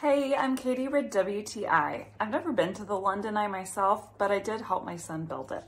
Hey, I'm Katie with WTI. I've never been to the London Eye myself, but I did help my son build it.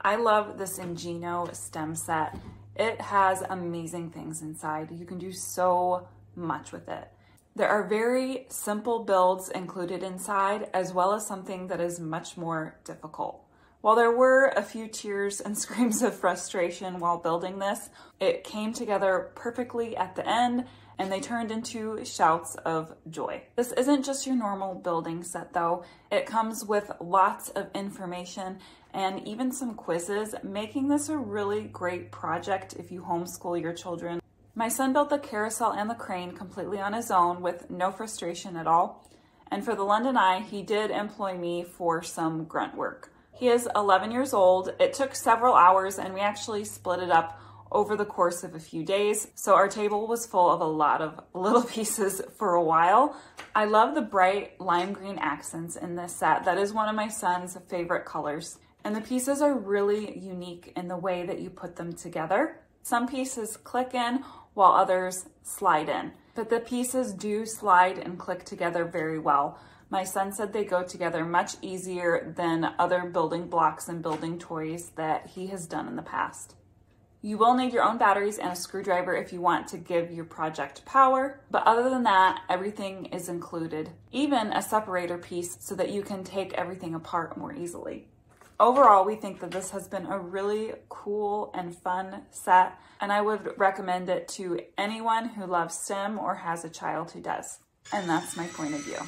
I love this Engino stem set. It has amazing things inside. You can do so much with it. There are very simple builds included inside, as well as something that is much more difficult. While there were a few tears and screams of frustration while building this, it came together perfectly at the end, and they turned into shouts of joy. This isn't just your normal building set though. It comes with lots of information and even some quizzes, making this a really great project if you homeschool your children. My son built the carousel and the crane completely on his own with no frustration at all. And for the London Eye, he did employ me for some grunt work. He is 11 years old. It took several hours and we actually split it up over the course of a few days. So our table was full of a lot of little pieces for a while. I love the bright lime green accents in this set. That is one of my son's favorite colors. And the pieces are really unique in the way that you put them together. Some pieces click in while others slide in, but the pieces do slide and click together very well. My son said they go together much easier than other building blocks and building toys that he has done in the past. You will need your own batteries and a screwdriver if you want to give your project power, but other than that, everything is included, even a separator piece so that you can take everything apart more easily. Overall, we think that this has been a really cool and fun set, and I would recommend it to anyone who loves STEM or has a child who does. And that's my point of view.